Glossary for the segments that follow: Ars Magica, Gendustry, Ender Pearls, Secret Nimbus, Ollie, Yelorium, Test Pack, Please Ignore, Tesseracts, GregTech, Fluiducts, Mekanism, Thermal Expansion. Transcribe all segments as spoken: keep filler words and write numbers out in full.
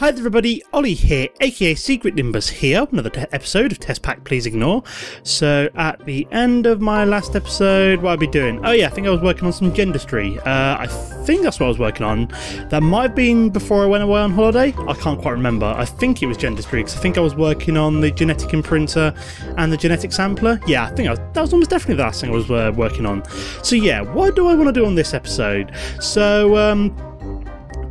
Hi everybody, Ollie here, aka Secret Nimbus here, another episode of Test Pack, Please Ignore. So at the end of my last episode, what I'd be doing? Oh yeah, I think I was working on some Gendustry. Uh, I think that's what I was working on. That might have been before I went away on holiday. I can't quite remember. I think it was Gendustry because I think I was working on the genetic imprinter and the genetic sampler. Yeah, I think I was, that was almost definitely the last thing I was uh, working on. So yeah, what do I want to do on this episode? So, um...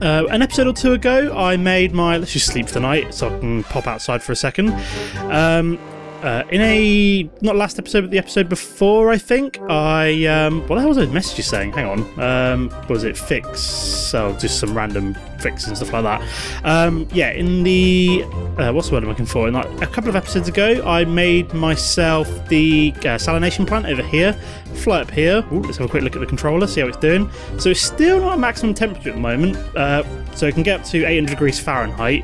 Uh, an episode or two ago, I made my... Let's just sleep for the night so I can pop outside for a second. Um, uh, in a... Not last episode, but the episode before, I think, I... Um, what the hell was those messages saying? Hang on. Um, what was it? Fix... Oh, just some random fix and stuff like that. Um, yeah, in the... Uh, what's the word I'm looking for? In like a couple of episodes ago, I made myself the uh, salination plant over here. Fly up here. Ooh, let's have a quick look at the controller, see how it's doing. So it's still not at maximum temperature at the moment, uh, so it can get up to eight hundred degrees Fahrenheit.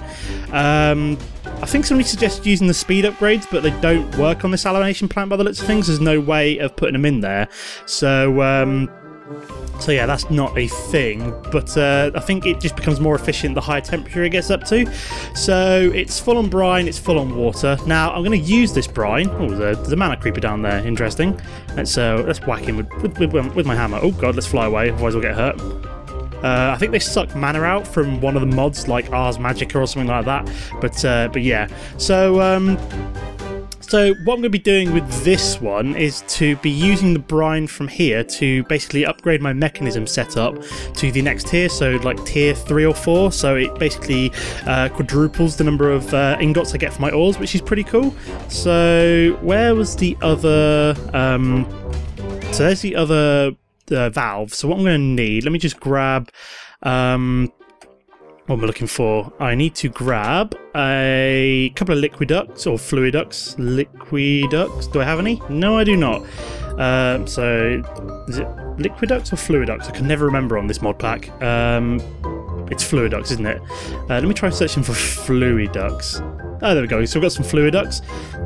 Um, I think somebody suggested using the speed upgrades, but they don't work on this salination plant by the looks of things. There's no way of putting them in there. So, um, so yeah, that's not a thing, but uh, I think it just becomes more efficient the higher temperature it gets up to. So it's full on brine, it's full on water. Now I'm going to use this brine. Oh, there's a, there's a mana creeper down there. Interesting. Let's uh, let's whack him with, with, with, with my hammer. Oh god, let's fly away, otherwise we'll get hurt. Uh, I think they suck mana out from one of the mods like Ars Magica or something like that. But uh, but yeah, so. Um, So what I'm going to be doing with this one is to be using the brine from here to basically upgrade my mechanism setup to the next tier, so like tier three or four, so it basically uh, quadruples the number of uh, ingots I get from my ores, which is pretty cool. So where was the other... Um, so there's the other uh, valve, so what I'm going to need, let me just grab... Um, What am I looking for? I need to grab a couple of Liquiducts or Fluiducts. Liquiducts? Do I have any? No, I do not. Um, so, is it Liquiducts or Fluiducts? I can never remember on this mod pack. Um, it's Fluiducts, isn't it? Uh, let me try searching for Fluiducts. Oh, there we go. So we've got some Fluiducts.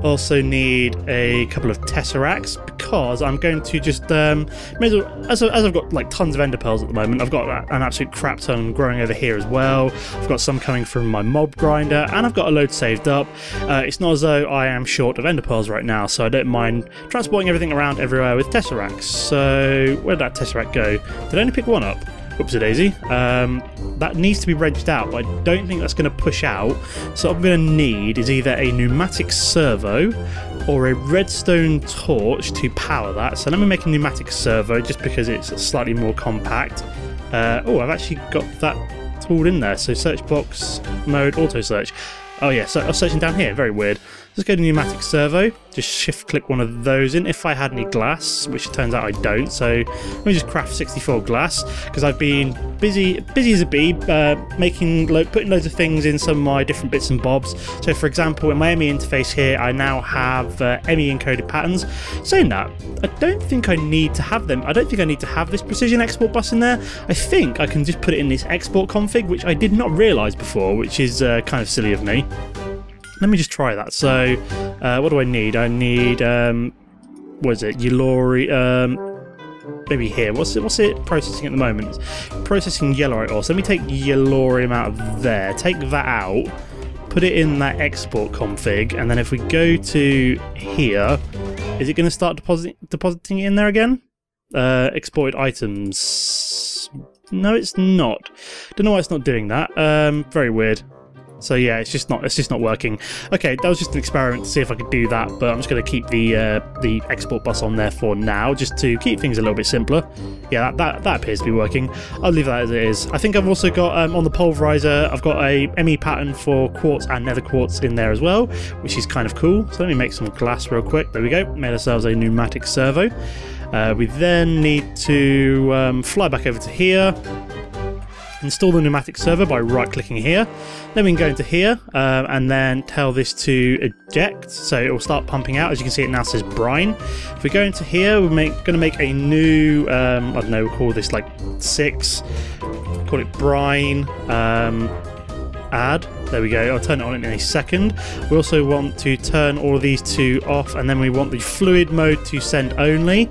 Also need a couple of Tesseracts because I'm going to just... Um, as, well, as, as I've got like tons of Ender Pearls at the moment, I've got an absolute crap ton growing over here as well. I've got some coming from my mob grinder and I've got a load saved up. Uh, it's not as though I am short of Ender Pearls right now, so I don't mind transporting everything around everywhere with Tesseracts. So where did that Tesseract go? Did I only pick one up? Whoopsie-daisy. Um, that needs to be regged out, but I don't think that's going to push out. So what I'm going to need is either a pneumatic servo or a redstone torch to power that. So let me make a pneumatic servo just because it's slightly more compact. Uh, oh, I've actually got that tool in there. So search box mode, auto search. Oh yeah, so I was searching down here. Very weird. Let's go to pneumatic servo. Just shift click one of those in. If I had any glass, which it turns out I don't, so let me just craft sixty-four glass because I've been busy, busy as a bee, uh, making, lo putting loads of things in some of my different bits and bobs. So, for example, in my M E interface here, I now have uh, M E encoded patterns. Saying that, I don't think I need to have them. I don't think I need to have this precision export bus in there. I think I can just put it in this export config, which I did not realise before, which is uh, kind of silly of me. Let me just try that. So, uh, what do I need? I need, um, what is it? Yelorium, um, maybe here. What's it, what's it processing at the moment? It's processing Yelorium ore. So let me take Yelorium out of there. Take that out. Put it in that export config. And then if we go to here, is it going to start depositing, depositing it in there again? Uh, exported items. No, it's not. Don't know why it's not doing that. Um, very weird. So yeah, it's just not it's just not working. Okay, that was just an experiment to see if I could do that, but I'm just going to keep the uh, the export bus on there for now, just to keep things a little bit simpler. Yeah, that, that, that appears to be working. I'll leave that as it is. I think I've also got, um, on the pulverizer, I've got a M E pattern for quartz and nether quartz in there as well, which is kind of cool. So let me make some glass real quick. There we go. Made ourselves a pneumatic servo. Uh, we then need to um, fly back over to here. Install the pneumatic servo by right-clicking here. Then we can go into here um, and then tell this to eject, so it will start pumping out. As you can see, it now says brine. If we go into here, we're make, going to make a new, um, I don't know, we'll call this like six. Call it brine. Um, add. There we go. I'll turn it on in a second. We also want to turn all of these two off, and then we want the fluid mode to send only.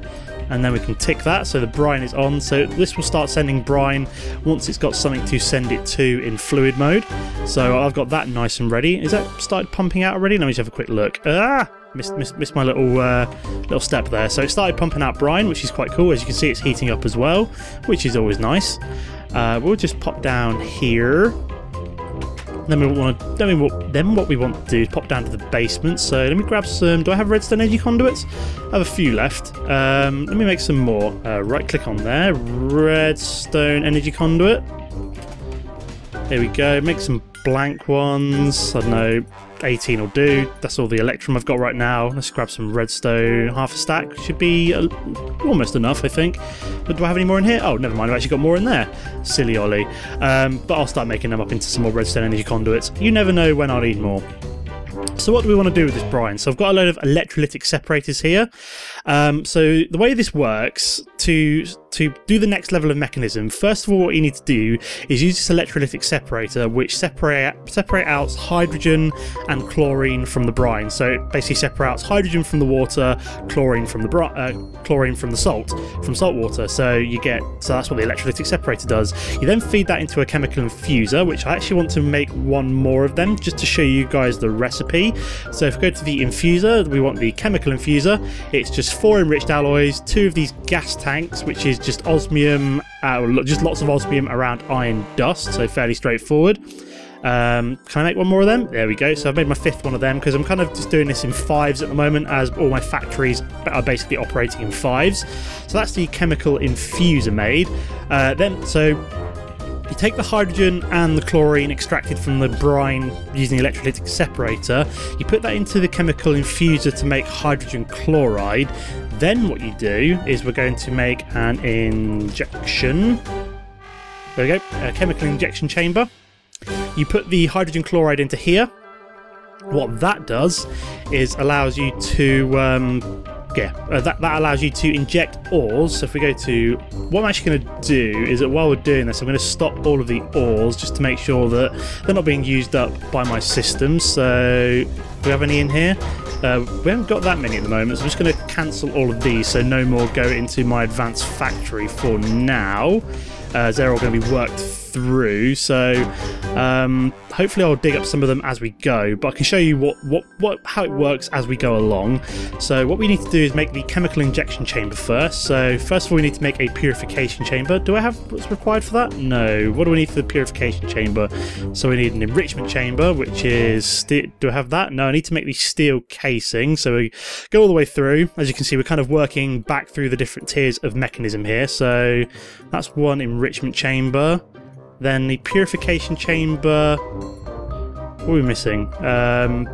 and then we can tick that, so the brine is on. So this will start sending brine once it's got something to send it to in fluid mode. So I've got that nice and ready. Is that started pumping out already? Let me just have a quick look. Ah! Missed, missed, missed my little uh, little step there. So it started pumping out brine, which is quite cool. As you can see, it's heating up as well, which is always nice. Uh, we'll just pop down here. Then we want to. Then, we, then what we want to do is pop down to the basement. So let me grab some. Do I have redstone energy conduits? I have a few left. Um, let me make some more. Uh, right click on there. Redstone energy conduit. There we go. Make some blank ones. I don't know. eighteen will do. That's all the electrum I've got right now. Let's grab some redstone. Half a stack should be a, almost enough, I think. But do I have any more in here? Oh, never mind. I've actually got more in there. Silly Ollie. Um, but I'll start making them up into some more redstone energy conduits. You never know when I'll need more. So what do we want to do with this brine? So I've got a load of electrolytic separators here. Um, so the way this works, to to do the next level of mechanism, first of all what you need to do is use this electrolytic separator, which separate separate out hydrogen and chlorine from the brine. So it basically separates hydrogen from the water, chlorine from the uh, chlorine from the salt, from salt water. So you get so that's what the electrolytic separator does. You then feed that into a chemical infuser, which I actually want to make one more of them just to show you guys the recipe. So if we go to the infuser, we want the chemical infuser. It's just four enriched alloys, two of these gas tanks, which is just osmium, uh, just lots of osmium around iron dust, so fairly straightforward. Um, can I make one more of them? There we go. So I've made my fifth one of them because I'm kind of just doing this in fives at the moment, as all my factories are basically operating in fives. So that's the chemical infuser made. Uh, then, so you take the hydrogen and the chlorine extracted from the brine using the electrolytic separator, you put that into the chemical infuser to make hydrogen chloride. Then what you do is we're going to make an injection. There we go, a chemical injection chamber. You put the hydrogen chloride into here. What that does is allows you to um, Yeah, uh, that, that allows you to inject ores. So if we go to, what I'm actually going to do is that while we're doing this, I'm going to stop all of the ores just to make sure that they're not being used up by my system. So do we have any in here? Uh, we haven't got that many at the moment, so I'm just going to cancel all of these so no more go into my advanced factory for now. Uh, they're all going to be worked through, so um, hopefully I'll dig up some of them as we go, but I can show you what, what, what how it works as we go along. So what we need to do is make the chemical injection chamber first. So first of all we need to make a purification chamber. Do I have what's required for that? No. What do we need for the purification chamber? So we need an enrichment chamber, which is, do I have that? No, I need to make the steel casing. So we go all the way through. As you can see, we're kind of working back through the different tiers of mechanism here. So that's one in enrichment chamber, then the purification chamber. What are we missing? Um,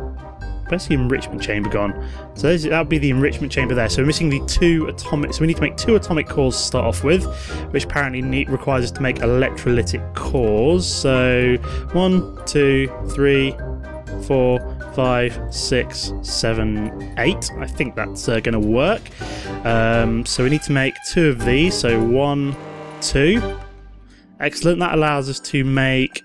where's the enrichment chamber gone? So this, that'll be the enrichment chamber there. So we're missing the two atomic. So we need to make two atomic cores to start off with, which apparently need, requires us to make electrolytic cores. So one, two, three, four, five, six, seven, eight. I think that's uh, going to work. Um, so we need to make two of these. So one. Two. Excellent, that allows us to make,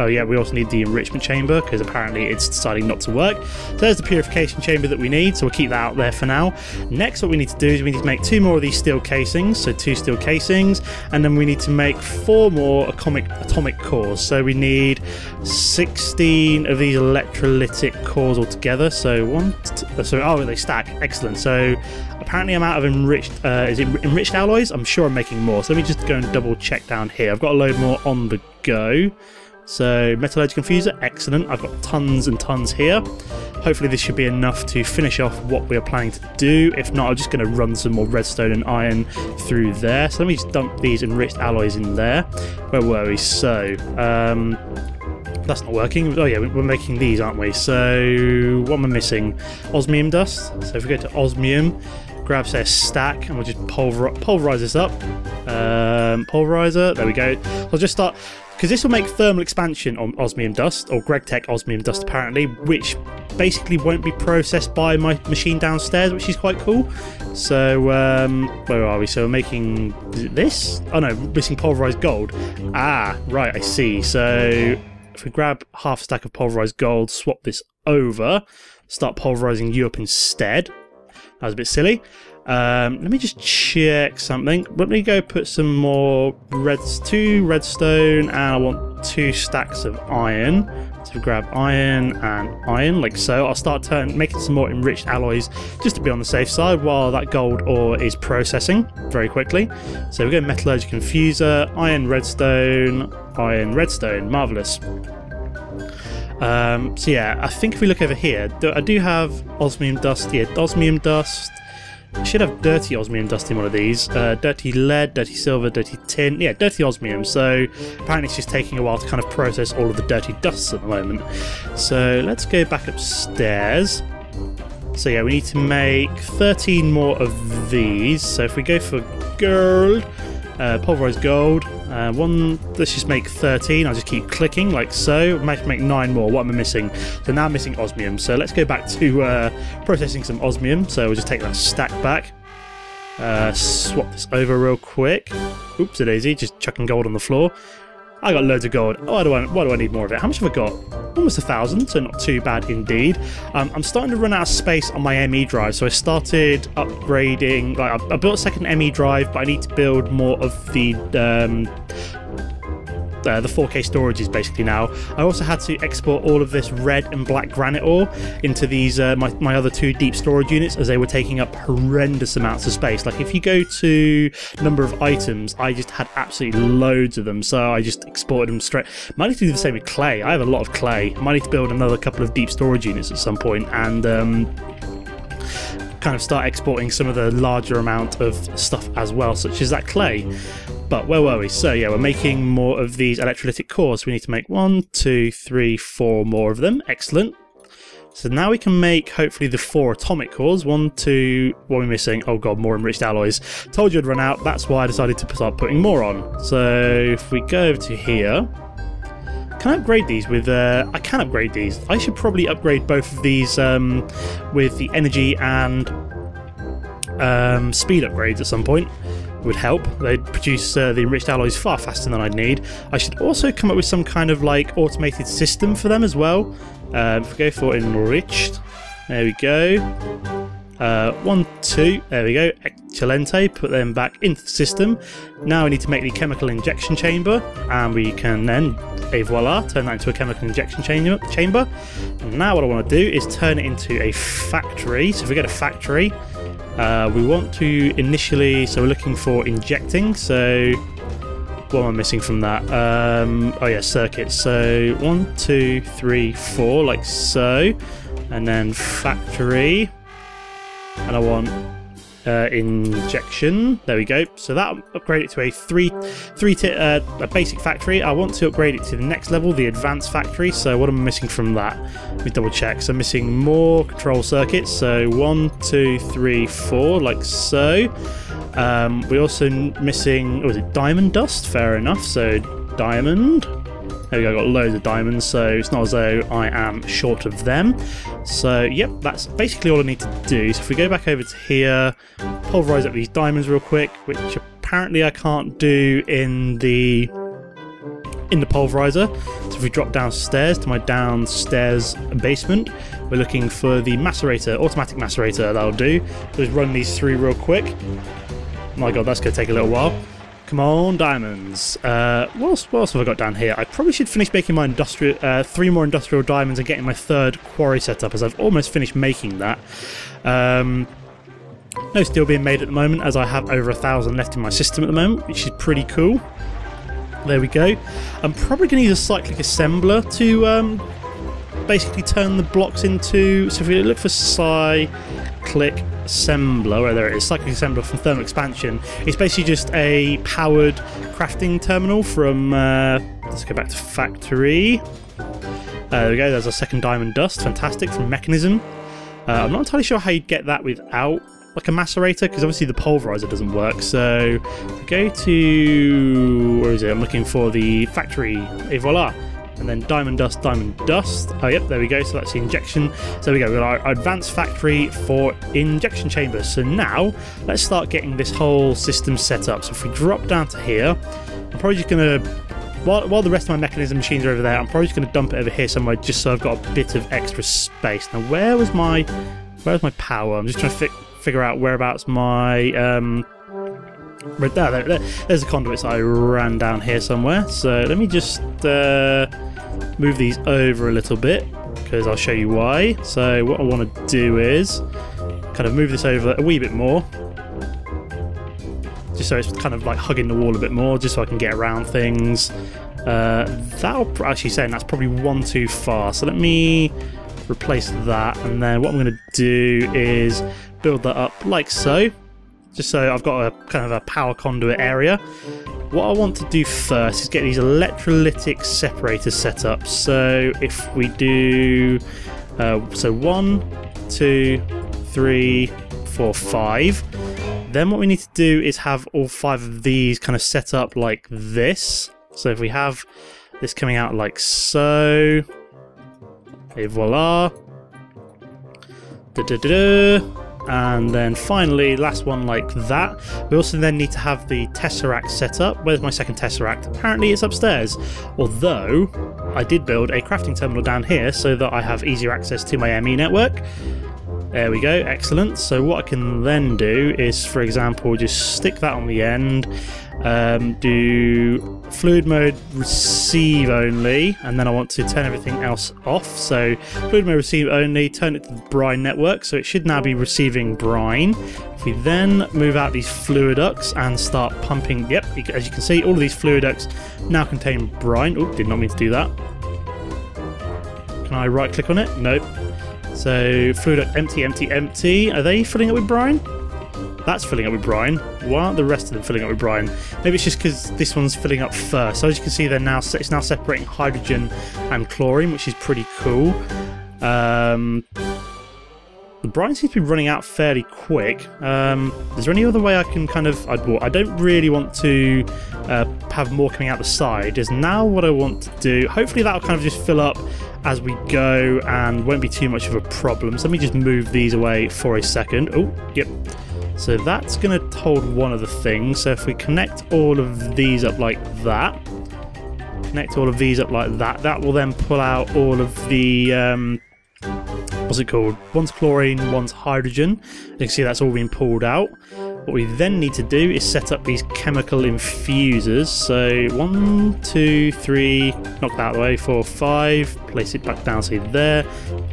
oh yeah, we also need the enrichment chamber because apparently it's deciding not to work. So there's the purification chamber that we need, so we'll keep that out there for now. Next what we need to do is we need to make two more of these steel casings, so two steel casings, and then we need to make four more atomic, atomic cores. So we need sixteen of these electrolytic cores altogether. So one, two, so oh they stack, excellent. So apparently I'm out of enriched, uh, is it enriched alloys? I'm sure I'm making more. So let me just go and double check down here. I've got a load more on the go. So metallurgical infuser, excellent. I've got tons and tons here. Hopefully this should be enough to finish off what we are planning to do. If not, I'm just going to run some more redstone and iron through there. So let me just dump these enriched alloys in there. Where were we? So um, that's not working. Oh yeah, we're making these, aren't we? So what am I missing? Osmium dust. So if we go to osmium, grab say a stack, and we'll just pulver pulverize this up. Um, pulverizer, there we go. I'll just start, because this will make thermal expansion on osmium dust, or GregTech osmium dust apparently, which basically won't be processed by my machine downstairs, which is quite cool. So um, where are we? So we're making, is it this? Oh no, missing pulverized gold. Ah, right, I see. So if we grab half a stack of pulverized gold, swap this over, start pulverizing you up instead. That was a bit silly. Um, let me just check something. Let me go put some more reds, two redstone, and I want two stacks of iron. So grab iron and iron, like so. I'll start turn, making some more enriched alloys just to be on the safe side while that gold ore is processing very quickly. So we go metallurgical infuser, iron redstone, iron redstone. Marvellous. Um, so yeah, I think if we look over here, I do have osmium dust. Yeah, osmium dust. I should have dirty osmium dust in one of these. Uh, dirty lead, dirty silver, dirty tin. Yeah, dirty osmium. So apparently it's just taking a while to kind of process all of the dirty dusts at the moment. So let's go back upstairs. So yeah, we need to make thirteen more of these. So if we go for gold, uh, pulverized gold, uh, one, let's just make thirteen. I'll just keep clicking like so. I might make nine more. What am I missing? So now I'm missing osmium. So let's go back to uh, processing some osmium. So we'll just take that stack back. Uh, swap this over real quick. Oops, it's easy. Just chucking gold on the floor. I got loads of gold. Oh, why do I, why do I need more of it? How much have I got? Almost a thousand, so not too bad indeed. Um, I'm starting to run out of space on my M E drive, so I started upgrading. Like I, I built a second M E drive, but I need to build more of the um, uh, the four K storages basically now. I also had to export all of this red and black granite ore into these uh, my, my other two deep storage units, as they were taking up horrendous amounts of space. Like if you go to number of items, I just had absolutely loads of them, so I just exported them straight. Might need to do the same with clay. I have a lot of clay. Might need to build another couple of deep storage units at some point and um, kind of start exporting some of the larger amount of stuff as well, such as that clay. But where were we? So yeah, we're making more of these electrolytic cores. We need to make one, two, three, four more of them. Excellent. So now we can make hopefully the four atomic cores. One, two, what are we missing? Oh god, more enriched alloys. Told you I'd run out. That's why I decided to start putting more on. So if we go over to here, can I upgrade these with, uh, I can upgrade these. I should probably upgrade both of these um, with the energy and um, speed upgrades at some point. Would help. They'd produce uh, the enriched alloys far faster than I'd need. I should also come up with some kind of like automated system for them as well. Uh, if we go for enriched, there we go. Uh, one, two, there we go. Excelente, put them back into the system. Now we need to make the chemical injection chamber, and we can then, et voila, turn that into a chemical injection chamber. Chamber. Now what I want to do is turn it into a factory. So if we get a factory, Uh, we want to initially, so we're looking for injecting, so what am I missing from that? Um, oh yeah, circuits, so one, two, three, four, like so, and then factory, and I want uh, injection, there we go. So that upgrade it to a three, three t uh, a basic factory. I want to upgrade it to the next level, the advanced factory, so what am I missing from that? Let me double check. So I'm missing more control circuits, so one, two, three, four, like so. Um, we're also missing, oh, is it diamond dust? Fair enough, so diamond. There we go, I've got loads of diamonds, so it's not as though I am short of them. So, yep, that's basically all I need to do. So if we go back over to here, pulverize up these diamonds real quick, which apparently I can't do in the in the pulverizer. So if we drop downstairs to my downstairs basement, we're looking for the macerator, automatic macerator, that'll do. Just run these through real quick. Oh my god, that's going to take a little while. Come on, diamonds. Uh, what else, what else have I got down here? I probably should finish making my industrial, uh, three more industrial diamonds and getting my third quarry set up, as I've almost finished making that. Um, no steel being made at the moment, as I have over a thousand left in my system at the moment, which is pretty cool. There we go. I'm probably going to use a cyclic assembler to um, basically turn the blocks into... So if we look for cyclic assembler, where there it is, cyclic assembler from Thermal Expansion. It's basically just a powered crafting terminal from, uh, let's go back to factory. Uh, there we go, there's our second diamond dust, fantastic, from Mekanism. Uh, I'm not entirely sure how you'd get that without like a macerator, because obviously the pulverizer doesn't work, so if we go to, where is it, I'm looking for the factory, et voila. And then diamond dust, diamond dust. Oh, yep, there we go. So that's the injection. So there we go. We've got our advanced factory for injection chambers. So now let's start getting this whole system set up. So if we drop down to here, I'm probably just going to, while, while the rest of my mechanism machines are over there, I'm probably just going to dump it over here somewhere just so I've got a bit of extra space. Now, where was my Where's my power? I'm just trying to fi figure out whereabouts my... Um, right there, there, there. There's the conduits that I ran down here somewhere. So let me just uh, move these over a little bit, because I'll show you why. So what I want to do is kind of move this over a wee bit more, just so it's kind of like hugging the wall a bit more, just so I can get around things. Uh, that'll actually saying that's probably one too far, so let me replace that, and then what I'm going to do is build that up like so, just so I've got a kind of a power conduit area. What I want to do first is get these electrolytic separators set up. So if we do uh, so one, two, three, four, five. Then what we need to do is have all five of these kind of set up like this. So if we have this coming out like so, et voila, da, da, da, da. And then finally last one like that. We also then need to have the Tesseract set up. Where's my second Tesseract? Apparently it's upstairs, although I did build a crafting terminal down here so that I have easier access to my M E network. There we go, excellent. So what I can then do is, for example, just stick that on the end, um, do fluid mode receive only, and then I want to turn everything else off. So fluid mode receive only, turn it to the brine network, so it should now be receiving brine. If we then move out these Fluiducts and start pumping, yep, as you can see, all of these Fluiducts now contain brine. Oh, did not mean to do that. Can I right click on it? Nope. So, Fluiduct empty, empty, empty. Are they filling up with brine? That's filling up with brine. Why aren't the rest of them filling up with brine? Maybe it's just because this one's filling up first. So as you can see, they're now it's now separating hydrogen and chlorine, which is pretty cool. Um, the brine seems to be running out fairly quick. Um, is there any other way I can kind of... I'd, well, I don't really want to uh, have more coming out the side. Is now what I want to do. Hopefully that'll kind of just fill up as we go and won't be too much of a problem. So let me just move these away for a second. Oh, yep. So that's going to hold one of the things. So if we connect all of these up like that, connect all of these up like that, that will then pull out all of the, um, what's it called? One's chlorine, one's hydrogen. You can see that's all been pulled out. What we then need to do is set up these chemical infusers. So one, two, three, knock that away, four, five, place it back down, so there,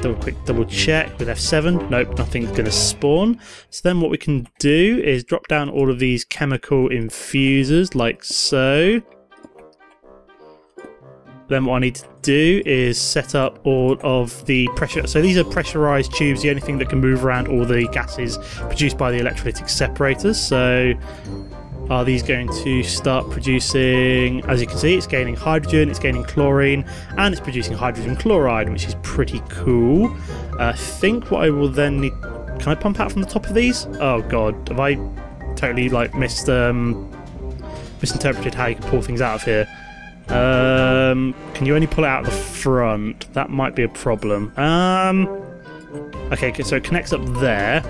double quick double check with F seven, nope, nothing's going to spawn. So then what we can do is drop down all of these chemical infusers like so. Then what I need to do is set up all of the pressure. So these are pressurized tubes, the only thing that can move around all the gases produced by the electrolytic separators. So are these going to start producing, as you can see, it's gaining hydrogen, it's gaining chlorine, and it's producing hydrogen chloride, which is pretty cool. I think what I will then need, can I pump out from the top of these? Oh god, have I totally like missed, um, misinterpreted how you can pull things out of here. Um, can you only pull it out the front? That might be a problem. Um, okay, so it connects up there.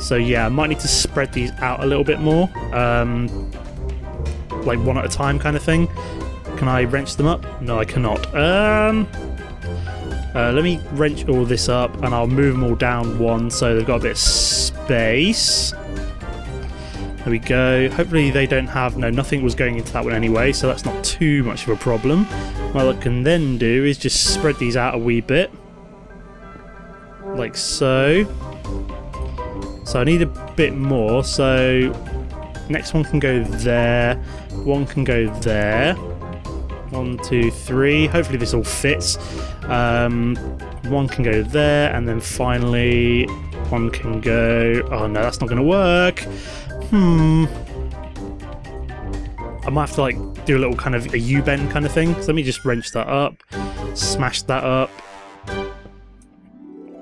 So yeah, I might need to spread these out a little bit more. Um, like one at a time kind of thing. Can I wrench them up? No, I cannot. Um, uh, let me wrench all this up and I'll move them all down one so they've got a bit of space. There we go. Hopefully they don't have... No, nothing was going into that one anyway, so that's not too much of a problem. What I can then do is just spread these out a wee bit. Like so. So I need a bit more, so... Next one can go there. One can go there. One, two, three. Hopefully this all fits. Um, one can go there, and then finally one can go... Oh no, that's not going to work. Hmm. I might have to like do a little kind of a U-bend kind of thing. So let me just wrench that up, smash that up,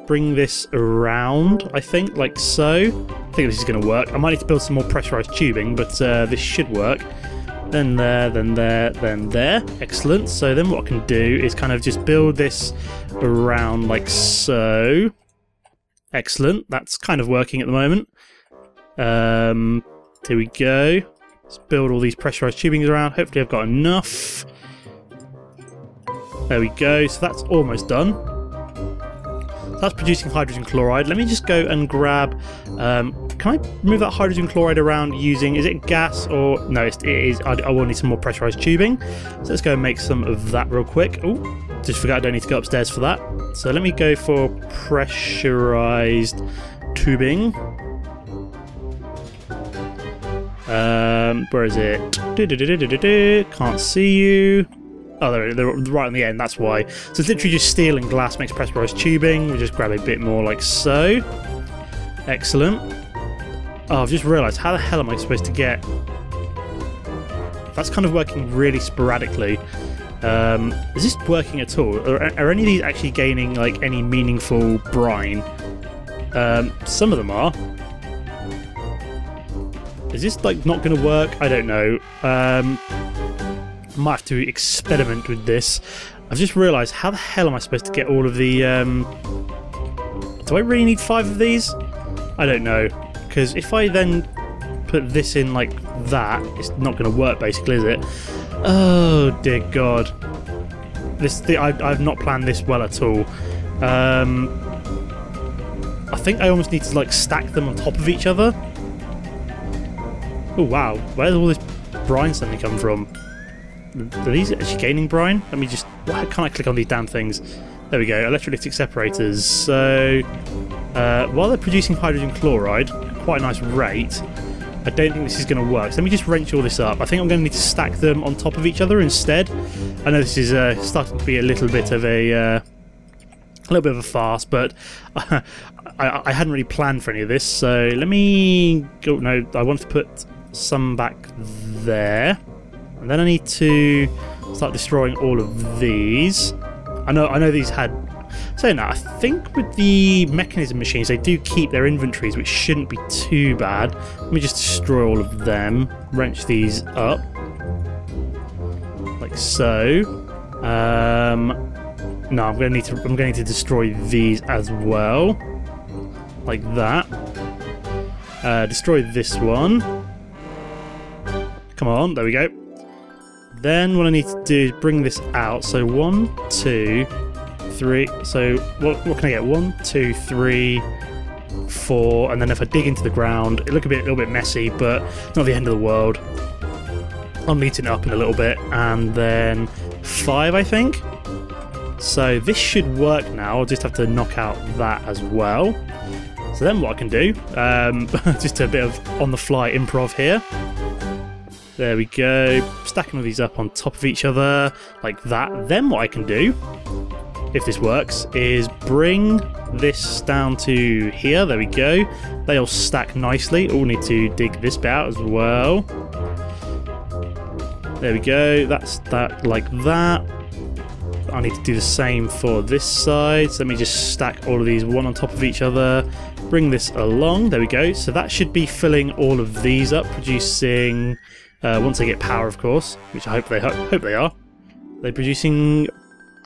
bring this around, I think, like so. I think this is going to work. I might need to build some more pressurized tubing, but uh, this should work. Then there, then there, then there. Excellent. So then what I can do is kind of just build this around like so. Excellent. That's kind of working at the moment. Um, here we go. Let's build all these pressurized tubings around. Hopefully I've got enough. There we go. So that's almost done. That's producing hydrogen chloride. Let me just go and grab, um, can I move that hydrogen chloride around using, is it gas or, no, it's, it is, I, I will need some more pressurised tubing. So let's go and make some of that real quick. Oh, just forgot I don't need to go upstairs for that. So let me go for pressurised tubing. Um, where is it? Do, do, do, do, do, do. Can't see you. Oh, they're, they're right on the end, that's why. So it's literally just steel and glass makes pressurized tubing. We'll just grab a bit more like so. Excellent. Oh, I've just realised, how the hell am I supposed to get... That's kind of working really sporadically. Um, is this working at all? Are, are any of these actually gaining like any meaningful brine? Um, some of them are. Is this like not going to work? I don't know. Um... Might have to experiment with this. I've just realised, how the hell am I supposed to get all of the... Um, do I really need five of these? I don't know. Because if I then put this in like that, it's not going to work basically, is it? Oh, dear God. This the, I, I've not planned this well at all. Um, I think I almost need to like stack them on top of each other. Oh, wow. Where's all this brine suddenly come from? Are these actually gaining brine? Let me just... Why can't I click on these damn things? There we go, electrolytic separators. So, uh, while they're producing hydrogen chloride at quite a nice rate, I don't think this is going to work. So let me just wrench all this up. I think I'm going to need to stack them on top of each other instead. I know this is uh, starting to be a little bit of a... Uh, a little bit of a farce, but I, I hadn't really planned for any of this. So let me... Oh, no, I want to put some back there. And then I need to start destroying all of these. I know I know these had... So now, I think with the mechanism machines, they do keep their inventories, which shouldn't be too bad. Let me just destroy all of them. Wrench these up. Like so. Um, no, I'm going to need to... I'm going to destroy these as well. Like that. Uh, destroy this one. Come on, there we go. Then what I need to do is bring this out. So one, two, three. So what, what can I get? One, two, three, four. And then if I dig into the ground, it look a bit, a little bit messy, but not the end of the world. I'll neat it up in a little bit, and then five, I think. So this should work now. I'll just have to knock out that as well. So then what I can do? Um, just a bit of on-the-fly improv here. There we go, stacking all these up on top of each other, like that. Then what I can do, if this works, is bring this down to here, there we go. They all stack nicely, all need to dig this bit out as well. There we go, that's that, like that. I need to do the same for this side, so let me just stack all of these one on top of each other. Bring this along, there we go. So that should be filling all of these up, producing... Uh, once they get power, of course, which I hope they ho hope they are. They're producing.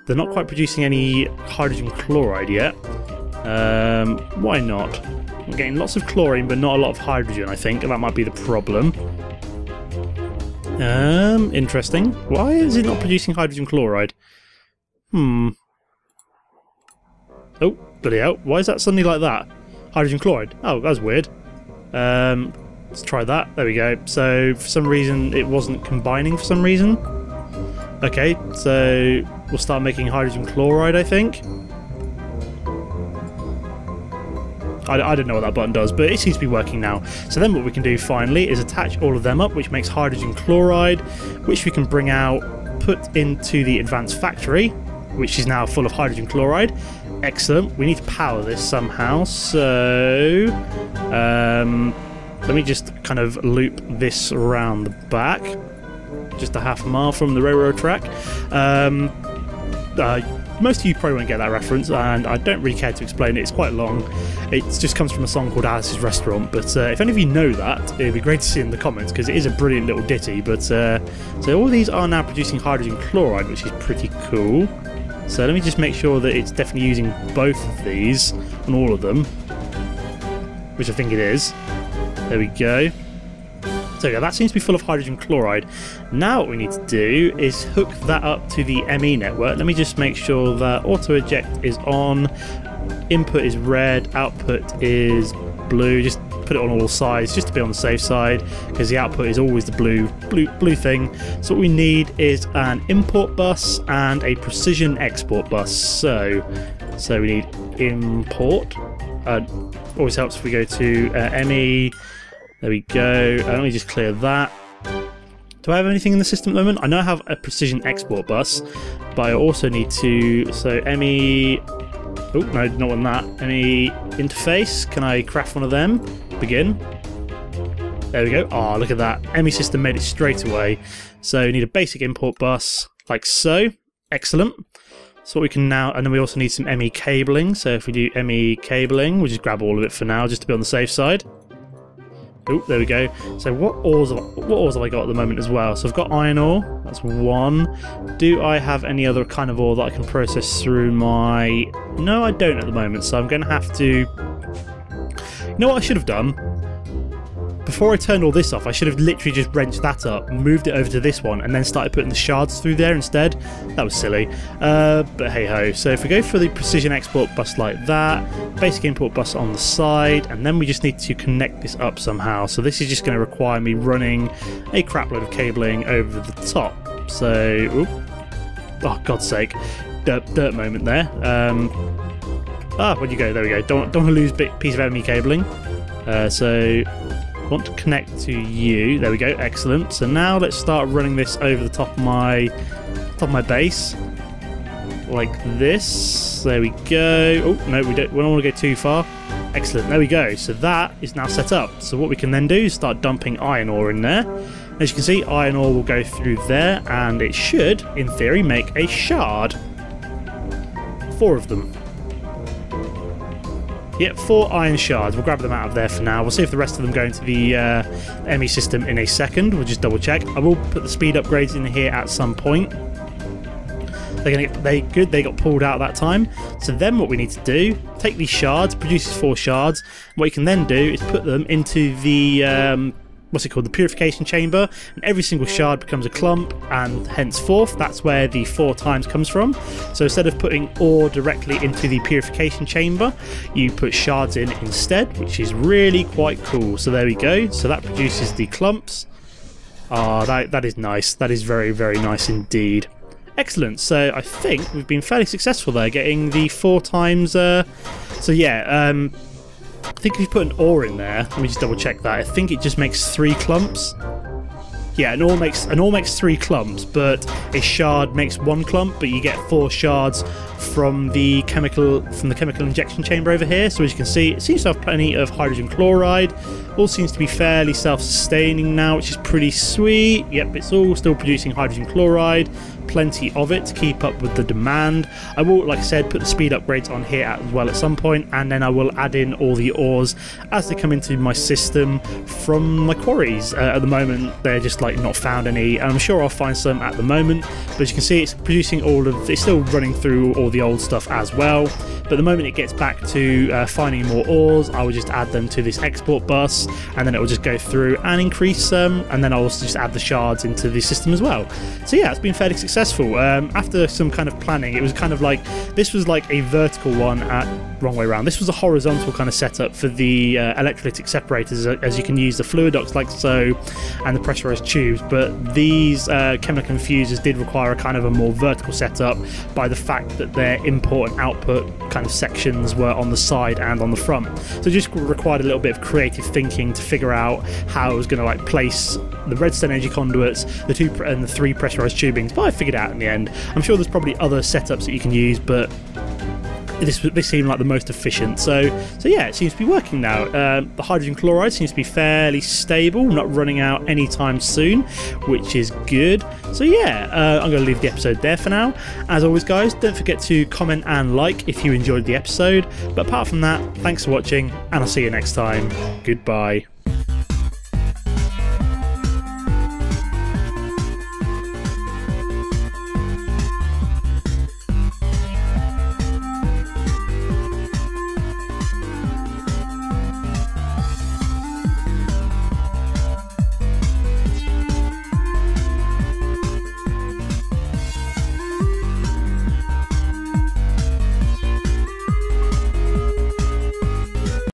They're not quite producing any hydrogen chloride yet. Um, why not? I'm getting lots of chlorine, but not a lot of hydrogen. I think that might be the problem. Um, interesting. Why is it not producing hydrogen chloride? Hmm. Oh, bloody hell! Why is that suddenly like that? Hydrogen chloride. Oh, that's weird. Um. Let's try that. There we go. So, for some reason, it wasn't combining for some reason. Okay, so we'll start making hydrogen chloride, I think. I, I don't know what that button does, but it seems to be working now. So then what we can do, finally, is attach all of them up, which makes hydrogen chloride, which we can bring out, put into the advanced factory, which is now full of hydrogen chloride. Excellent. We need to power this somehow, so... Um... Let me just kind of loop this around the back, just a half mile from the railroad track. Um, uh, most of you probably won't get that reference, and I don't really care to explain it. It's quite long. It just comes from a song called Alice's Restaurant, but uh, if any of you know that, it'd be great to see in the comments, because it is a brilliant little ditty. But uh, so all these are now producing hydrogen chloride, which is pretty cool. So let me just make sure that it's definitely using both of these, and all of them, which I think it is. There we go. So yeah, that seems to be full of hydrogen chloride. Now what we need to do is hook that up to the M E network. Let me just make sure that auto eject is on. input is red, output is blue. Just put it on all sides just to be on the safe side, because the output is always the blue blue blue thing. So what we need is an import bus and a precision export bus. So so we need import. Uh, always helps if we go to uh, M E. There we go. Uh, let me just clear that. Do I have anything in the system at the moment? I know I have a precision export bus, but I also need to, so M E, oh no, not on that, M E interface, can I craft one of them? Begin. There we go. Ah, oh, look at that, M E system made it straight away. So we need a basic import bus, like so, excellent. So what we can now, and then we also need some M E cabling, so if we do M E cabling, we'll just grab all of it for now, just to be on the safe side. Oh, there we go. So what ores have I, what ores have I got at the moment as well? So I've got iron ore, that's one. Do I have any other kind of ore that I can process through my... No, I don't at the moment, so I'm going to have to... You know what I should have done? Before I turned all this off, I should have literally just wrenched that up, moved it over to this one, and then started putting the shards through there instead. That was silly. Uh, but hey-ho. So if we go for the precision export bus like that, basic import bus on the side, and then we just need to connect this up somehow. So this is just going to require me running a crap load of cabling over the top. So, oop. Oh, God's sake. Dirt, dirt moment there. Um, ah, where'd you go? There we go. Don't, don't want to lose big piece of enemy cabling. Uh, so... want to connect to you. There we go. Excellent. So now let's start running this over the top of my top of my base, like this. There we go. Oh no, we don't. We don't want to go too far. Excellent. There we go. So that is now set up. So what we can then do is start dumping iron ore in there. As you can see, iron ore will go through there, and it should, in theory, make a shard. Four of them. Yep, four iron shards. We'll grab them out of there for now. We'll see if the rest of them go into the uh, M E system in a second. We'll just double check. I will put the speed upgrades in here at some point. They're gonna get, they good. They got pulled out that time. So then what we need to do, take these shards, produces four shards. What you can then do is put them into the... Um, what's it called, the purification chamber, and every single shard becomes a clump, and henceforth that's where the four times comes from. So instead of putting ore directly into the purification chamber, you put shards in instead, which is really quite cool. So there we go. So that produces the clumps. Ah, that, that is nice. That is very, very nice indeed. Excellent. So I think we've been fairly successful there, getting the four times uh so yeah um I think if you put an ore in there, let me just double check that. I think it just makes three clumps. Yeah, an ore makes an ore makes three clumps, but a shard makes one clump. But you get four shards from the chemical from the chemical injection chamber over here. So as you can see, it seems to have plenty of hydrogen chloride. All seems to be fairly self-sustaining now, which is pretty sweet. Yep, it's all still producing hydrogen chloride. Plenty of it to keep up with the demand. I will, like I said, put the speed upgrades on here as well at some point, and then I will add in all the ores as they come into my system from my quarries. Uh, at the moment they're just like not found any, and I'm sure I'll find some at the moment, but as you can see it's producing all of, it's still running through all the old stuff as well, but the moment it gets back to uh, finding more ores, I will just add them to this export bus, and then it will just go through and increase them, and then I'll also just add the shards into the system as well. So yeah, it's been fairly successful. Um, after some kind of planning, it was kind of like, this was like a vertical one at, wrong way around, this was a horizontal kind of setup for the uh, electrolytic separators, as you can use the Fluiducts like so, and the pressurized tubes, but these uh, chemical infusers did require a kind of a more vertical setup by the fact that their import and output kind of sections were on the side and on the front. So it just required a little bit of creative thinking to figure out how I was going to like place the redstone energy conduits, the two and the three pressurized tubings, but I figured it out in the end. I'm sure there's probably other setups that you can use, but this this seemed like the most efficient. So so yeah, it seems to be working now. Uh, the hydrogen chloride seems to be fairly stable, not running out anytime soon, which is good. So yeah, uh, I'm going to leave the episode there for now. As always, guys, don't forget to comment and like if you enjoyed the episode. But apart from that, thanks for watching, and I'll see you next time. Goodbye.